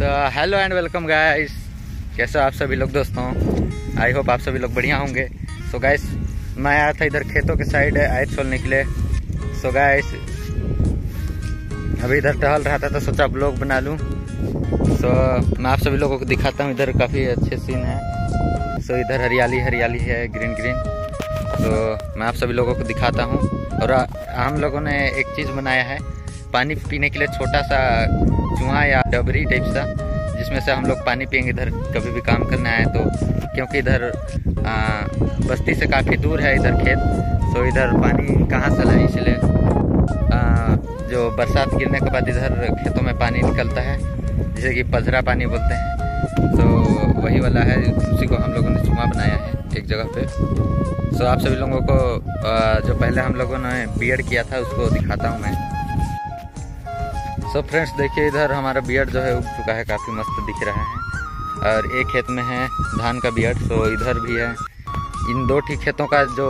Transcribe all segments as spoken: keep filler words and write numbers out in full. तो hello and welcome guys, कैसे हो आप सभी लोग दोस्तों। आई होप आप सभी लोग बढ़िया होंगे। सो so गाइस, मैं आया था इधर खेतों के साइड आयत छोलने के लिए। सो so गाइस, अभी इधर टहल रहा था तो सोचा ब्लॉग बना लूँ। सो so, मैं आप सभी लोगों को दिखाता हूँ, इधर काफ़ी अच्छे सीन है। सो so, इधर हरियाली हरियाली है, ग्रीन ग्रीन। तो so, मैं आप सभी लोगों को दिखाता हूँ। और हम लोगों ने एक चीज़ बनाया है पानी पीने के लिए, छोटा सा चूहा या डबरी टाइप सा, जिसमें से हम लोग पानी पियेंगे इधर कभी भी काम करने आए तो, क्योंकि इधर आ, बस्ती से काफ़ी दूर है इधर खेत। तो इधर पानी कहाँ से लाए, इसलिए जो बरसात गिरने के बाद इधर खेतों में पानी निकलता है, जैसे कि पजरा पानी बोलते हैं, तो वही वाला है, उसी को हम लोगों ने चूहा बनाया है एक जगह पे। सो आप सभी लोगों को आ, जो पहले हम लोगों ने बियाड किया था उसको दिखाता हूँ मैं। सो फ्रेंड्स, देखिए इधर हमारा बियाड जो है उग चुका है, काफ़ी मस्त दिख रहा है। और एक खेत में है धान का बियाड, तो इधर भी है। इन दो ठीक खेतों का जो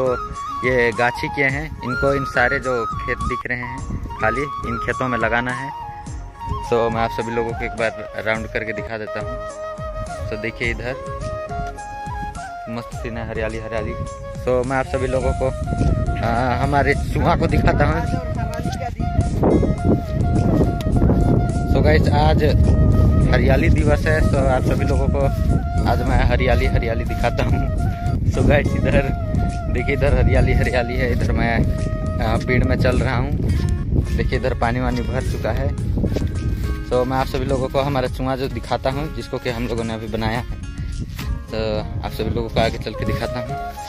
ये गाछी किए हैं, इनको इन सारे जो खेत दिख रहे हैं खाली, इन खेतों में लगाना है। सो so, मैं आप सभी लोगों को एक बार राउंड करके दिखा देता हूँ। सो so, देखिए इधर मस्त सीन है, हरियाली हरियाली। सो so, मैं आप सभी लोगों को आ, हमारे चूहा को दिखाता हूँ। सो so, गाइस, आज हरियाली दिवस है। सो so, आप सभी लोगों को आज मैं हरियाली हरियाली दिखाता हूँ। सो so, गाइस, इधर देखिए, इधर हरियाली हरियाली है। इधर मैं पेड़ में चल रहा हूँ। देखिए इधर पानी वानी भर चुका है। तो so, मैं आप सभी लोगों को हमारा चूहा जो दिखाता हूँ, जिसको कि हम लोगों ने अभी बनाया है, तो आप सभी लोगों को आगे चल के दिखाता हूँ।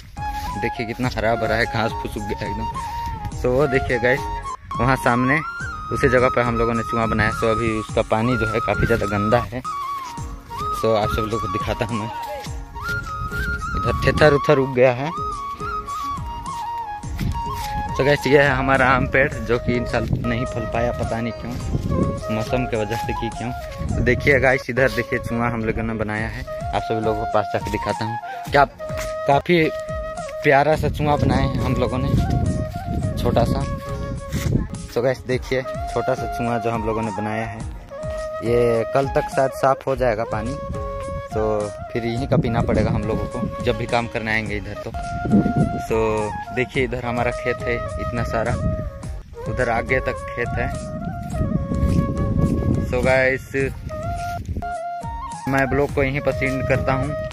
देखिए कितना हरा भरा है, घास फूस उग गया एकदम। सो so, वो देखिए गाइस, वहाँ सामने उसी जगह पर हम लोगों ने चूहा बनाया। सो so, अभी उसका पानी जो है काफ़ी ज़्यादा गंदा है। सो so, आप सभी लोगों को दिखाता हूँ मैं। इधर थेथर उथर उग गया है। तो गाइस, ये है हमारा आम पेड़, जो कि इन साल नहीं फल पाया, पता नहीं क्यों, मौसम के वजह से कि क्यों। तो देखिए गाइस, इधर देखिए चूहा हम लोगों ने बनाया है। आप सभी लोगों को पास जाकर दिखाता हूँ। क्या काफ़ी प्यारा सा चूहा बनाया है हम लोगों ने, छोटा सा। तो गाइस देखिए, छोटा सा चूहा जो हम लोगों ने बनाया है, ये कल तक शायद साफ हो जाएगा पानी। तो फिर यहीं का पीना पड़ेगा हम लोगों को जब भी काम करने आएंगे इधर तो। सो so, देखिए इधर हमारा खेत है इतना सारा, उधर आगे तक खेत है। सो so, गाइस, मैं ब्लॉग को यहीं पर एंड करता हूँ।